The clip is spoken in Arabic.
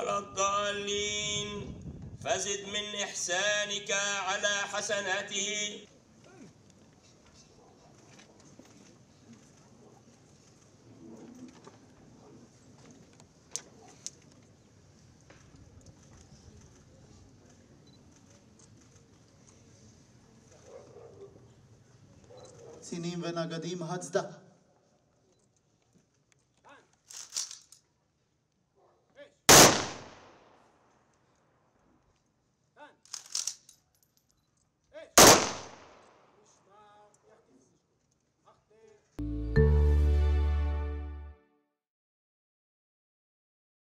ولا الضالين، فزد من إحسانك على حسناته. سنين ونقديم هتزدق.